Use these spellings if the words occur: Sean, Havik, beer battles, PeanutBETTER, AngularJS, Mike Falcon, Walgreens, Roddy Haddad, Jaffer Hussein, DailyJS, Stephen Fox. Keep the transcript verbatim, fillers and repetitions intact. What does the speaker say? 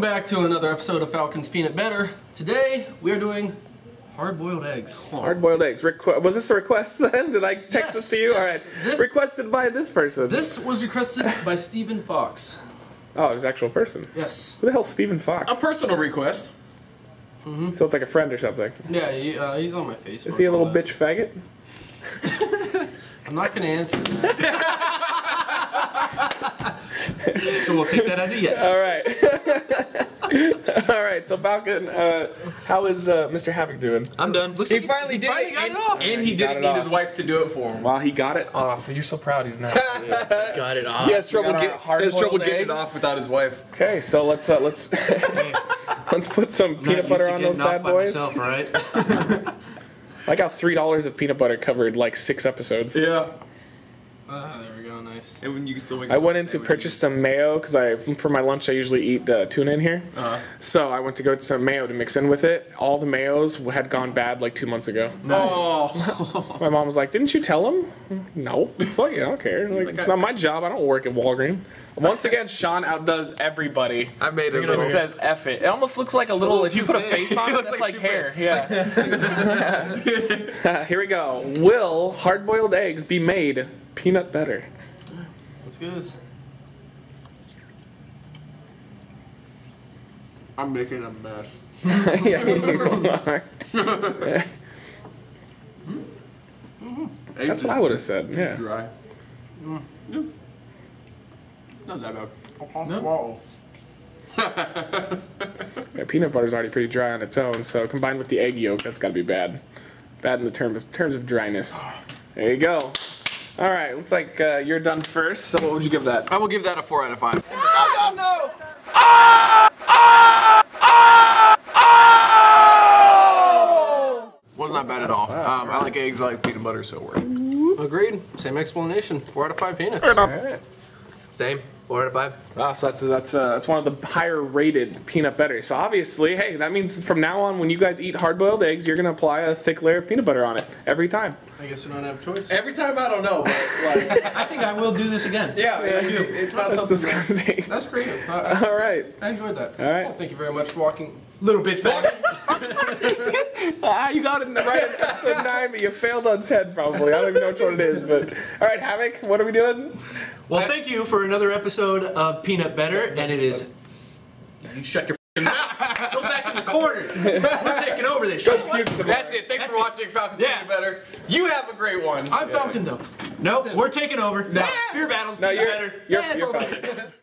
Welcome back to another episode of Falcon's Peanut Butter. Today we are doing hard-boiled eggs. Hard-boiled eggs. Requ was this a request then? Did I text yes, this to you? Yes. All right. This, requested by this person. This was requested by Stephen Fox. Oh, it was an actual person. Yes. Who the hell is Stephen Fox? A personal request. Mm-hmm. So it's like a friend or something. Yeah, he, uh, he's on my Facebook. Is he a little that. bitch faggot? I'm not going to answer that. So we'll take that as a yes. All right. All right. So Falcon, uh, how is uh, Mister Havik doing? I'm done. Looks he like finally he did finally it, got and, it off. And he, he didn't need off. his wife to do it for him. Wow, he got it off. You're so proud he's not. Got it off. He has trouble, get, he has trouble getting it off without his wife. Okay, so let's uh, let's let's put some I'm peanut butter on those bad boys. Myself, right? Like how three dollars of peanut butter covered like six episodes. Yeah. Uh, there we go, nice. And when you still wake I went in to purchase some mayo because I, for my lunch, I usually eat uh, tuna in here. Uh-huh. So I went to go get some mayo to mix in with it. All the mayos had gone bad like two months ago. Nice. Oh. My mom was like, "Didn't you tell them?" No. Well, yeah, I don't care. Like, like it's I, not my job. I don't work at Walgreens. Once again, Sean outdoes everybody. I made it. It says "F it." It almost looks like a little. A little if you put big. a face on it, it looks like, like hair. Big. Yeah. uh, here we go. Will hard-boiled eggs be made? Peanut butter. Let's go. I'm making a mess. Yeah, you are. Mm-hmm. That's what I would have said. Yeah. Dry. Mm. Yeah. Not that bad. No. Yeah, peanut butter's already pretty dry on its own, so combined with the egg yolk, that's got to be bad. Bad in the term of, terms of dryness. There you go. All right, looks like uh, you're done first. So what would you give that? I will give that a four out of five. Oh no! Oh! Oh! Oh! Oh! Was not bad at all. Um, I like eggs. I like peanut butter, so it worked. Agreed. Same explanation. Four out of five peanuts. Fair enough. All right. Same. Four out of five. Wow, so that's that's uh, that's one of the higher rated peanut butter. So obviously, hey, that means from now on, when you guys eat hard-boiled eggs, you're gonna apply a thick layer of peanut butter on it every time. I guess we don't have a choice. Every time, I don't know. But like, I think I will do this again. Yeah, yeah, yeah. It, it's not that's something. Disgusting. That's great. Uh, All right. I enjoyed that. All right. Well, thank you very much for walking. Little bitch. Ah, you got it right in episode nine, but you failed on ten probably. I don't even know which one it is, but all right, Havik, what are we doing? Well, I, thank you for another episode of Peanut Butter, and it is. You shut your mouth. Go back in the corner. We're taking over this. Go puke some. That's it. Thanks That's for it. watching Falcon's yeah. Peanut Butter. You have a great one. I'm yeah. Falcon though. Nope, we're taking over. No. Yeah. Beer battles. No, Peanut you're better. You're, yeah, you're Falcon.